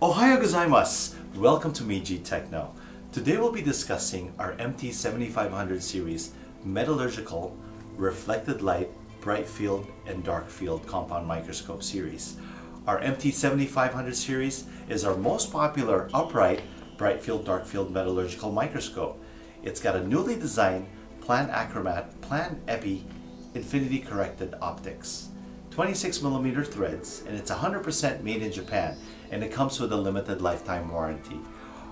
Ohayou gozaimasu! Welcome to Meiji Techno. Today we'll be discussing our MT7500 series metallurgical, reflected light, bright field, and dark field compound microscope series. Our MT7500 series is our most popular upright, bright field, dark field metallurgical microscope. It's got a newly designed plan achromat, plan epi, infinity corrected optics. 26mm threads, and it's 100% made in Japan, and it comes with a limited lifetime warranty.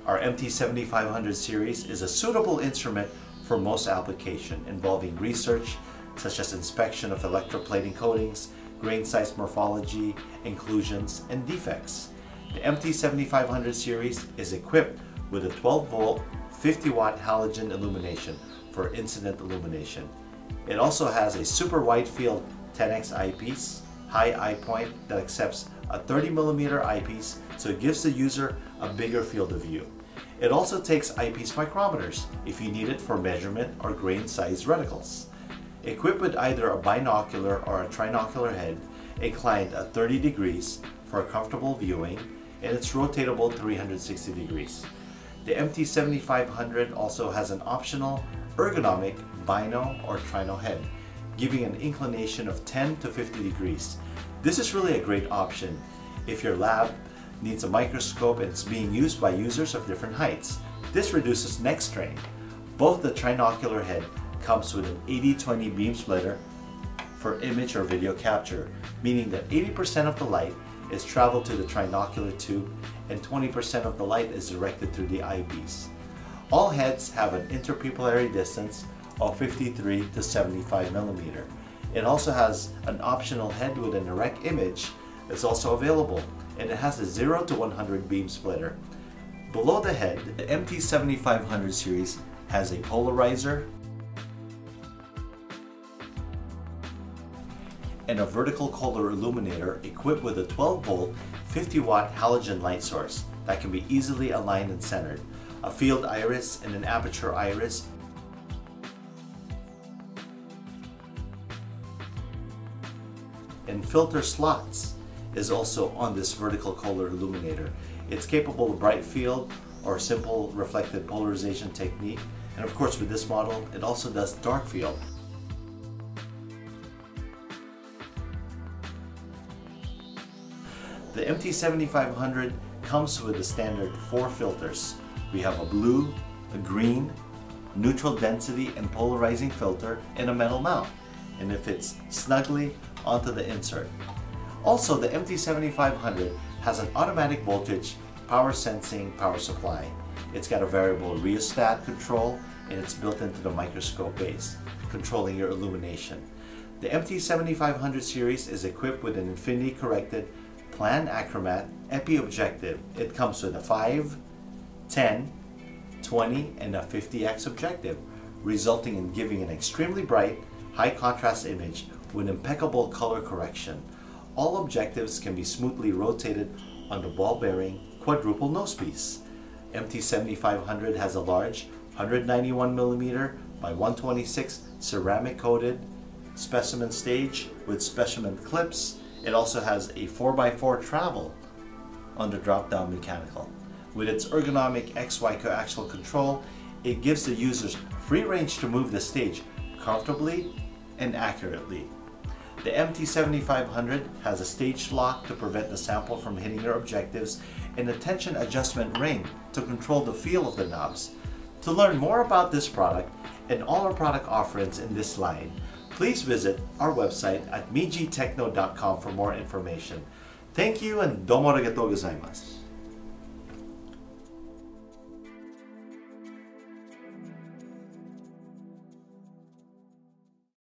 Our MT7500 series is a suitable instrument for most application involving research such as inspection of electroplating coatings, grain size morphology, inclusions, and defects. The MT7500 series is equipped with a 12V, 50W halogen illumination for incident illumination. It also has a super wide field 10x eyepiece, high eye point that accepts a 30mm eyepiece, so it gives the user a bigger field of view. It also takes eyepiece micrometers if you need it for measurement or grain size reticles. Equipped with either a binocular or a trinocular head, inclined at 30 degrees for comfortable viewing, and it's rotatable 360 degrees. The MT7500 also has an optional ergonomic bino or trino head, giving an inclination of 10 to 50 degrees. This is really a great option if your lab needs a microscope and it's being used by users of different heights. This reduces neck strain. Both the trinocular head comes with an 80-20 beam splitter for image or video capture, meaning that 80% of the light is traveled to the trinocular tube and 20% of the light is directed through the eyepiece. All heads have an interpupillary distance of 53 to 75mm. It also has an optional head with an erect image. It's also available, and it has a 0 to 100 beam splitter. Below the head, the MT7500 series has a polarizer and a vertical color illuminator equipped with a 12V, 50W halogen light source that can be easily aligned and centered, a field iris and an aperture iris, and filter slots is also on this vertical color illuminator. It's capable of bright field or simple reflected polarization technique, and of course with this model it also does dark field. The MT7500 comes with the standard 4 filters. We have a blue, a green, neutral density and polarizing filter, and a metal mount, and it fits snugly onto the insert. Also, the MT7500 has an automatic voltage, power sensing, power supply. It's got a variable rheostat control, and it's built into the microscope base, controlling your illumination. The MT7500 series is equipped with an infinity corrected plan achromat epi objective. It comes with a 5, 10, 20, and a 50x objective, resulting in giving an extremely bright, high contrast image with impeccable color correction. All objectives can be smoothly rotated on the ball bearing quadruple nosepiece. MT7500 has a large 191mm by 126 ceramic coated specimen stage with specimen clips. It also has a 4x4 travel on the drop down mechanical. With its ergonomic XY coaxial control, it gives the users free range to move the stage comfortably and accurately. The MT7500 has a stage lock to prevent the sample from hitting your objectives and a tension adjustment ring to control the feel of the knobs. To learn more about this product and all our product offerings in this line, please visit our website at meijitechno.com for more information. Thank you and domo arigatou gozaimasu.